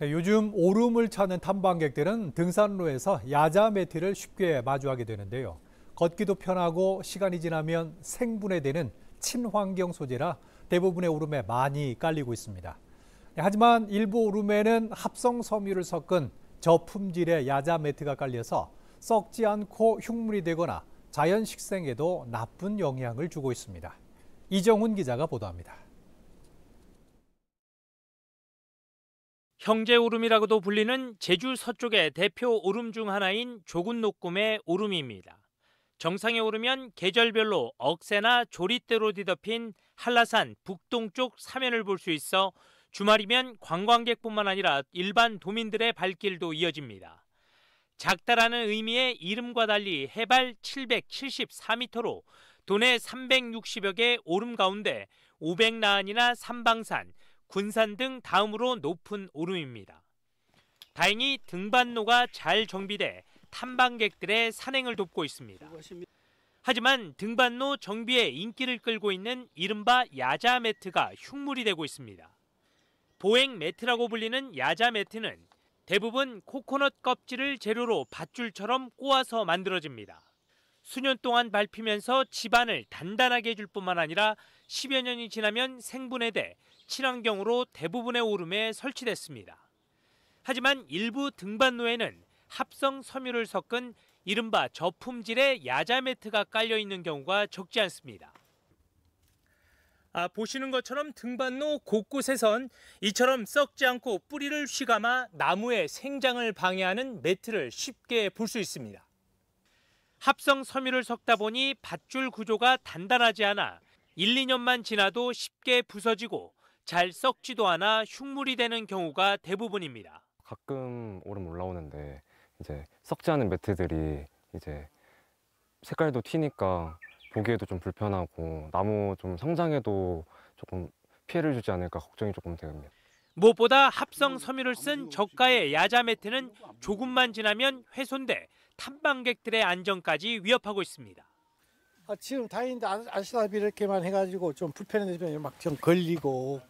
네, 요즘 오름을 찾는 탐방객들은 등산로에서 야자 메티를 쉽게 마주하게 되는데요. 걷기도 편하고 시간이 지나면 생분해되는 친환경 소재라 대부분의 오름에 많이 깔리고 있습니다. 네, 하지만 일부 오름에는 합성 섬유를 섞은 저품질의 야자 매트가 깔려서 썩지 않고 흉물이 되거나 자연 식생에도 나쁜 영향을 주고 있습니다. 이정훈 기자가 보도합니다. 형제 오름이라고도 불리는 제주 서쪽의 대표 오름 중 하나인 조군녹금의 오름입니다. 정상에 오르면 계절별로 억새나 조릿대로 뒤덮인 한라산 북동쪽 사면을 볼 수 있어 주말이면 관광객뿐만 아니라 일반 도민들의 발길도 이어집니다. 작다라는 의미의 이름과 달리 해발 774m로 도내 360여 개 오름 가운데 500나안이나 삼방산, 군산 등 다음으로 높은 오름입니다. 다행히 등반로가 잘 정비돼 탐방객들의 산행을 돕고 있습니다. 하지만 등반로 정비에 인기를 끌고 있는 이른바 야자 매트가 흉물이 되고 있습니다. 보행 매트라고 불리는 야자 매트는 대부분 코코넛 껍질을 재료로 밧줄처럼 꼬아서 만들어집니다. 수년 동안 밟히면서 집안을 단단하게 해줄 뿐만 아니라 10여 년이 지나면 생분해돼 친환경으로 대부분의 오름에 설치됐습니다. 하지만 일부 등반로에는 합성 섬유를 섞은 이른바 저품질의 야자 매트가 깔려 있는 경우가 적지 않습니다. 보시는 것처럼 등반로 곳곳에선 이처럼 썩지 않고 뿌리를 휘감아 나무의 생장을 방해하는 매트를 쉽게 볼 수 있습니다. 합성 섬유를 섞다 보니 밧줄 구조가 단단하지 않아 1, 2년만 지나도 쉽게 부서지고 잘 썩지도 않아 흉물이 되는 경우가 대부분입니다. 가끔 오름 올라오는데 이제 썩지 않은 매트들이 이제 색깔도 튀니까 보기에도 좀 불편하고 나무 좀 성장에도 조금 피해를 주지 않을까 걱정이 조금 됩니다. 무엇보다 합성 섬유를 쓴 저가의 야자 매트는 조금만 지나면 훼손돼 탐방객들의 안전까지 위협하고 있습니다. 지금 다행인데 아시다시피 이렇게만 해가지고 좀 불편해지면 막 좀 걸리고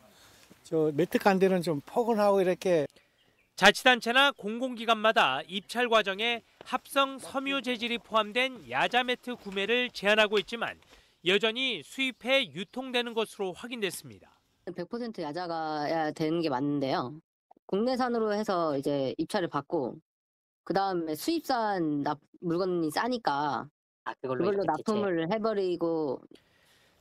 저 매트 간대는 좀 포근하고 이렇게. 자치단체나 공공기관마다 입찰 과정에 합성 섬유 재질이 포함된 야자 매트 구매를 제한하고 있지만 여전히 수입해 유통되는 것으로 확인됐습니다. 100% 야자가 되는 게 맞는데요. 국내산으로 해서 이제 입찰을 받고 그다음에 수입산 물건이 싸니까 그걸로 납품을 해버리고.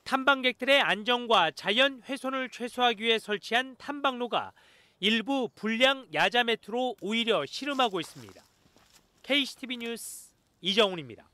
탐방객들의 안전과 자연 훼손을 최소화하기 위해 설치한 탐방로가 일부 불량 야자 매트로 오히려 씨름하고 있습니다. KCTV 뉴스 이정훈입니다.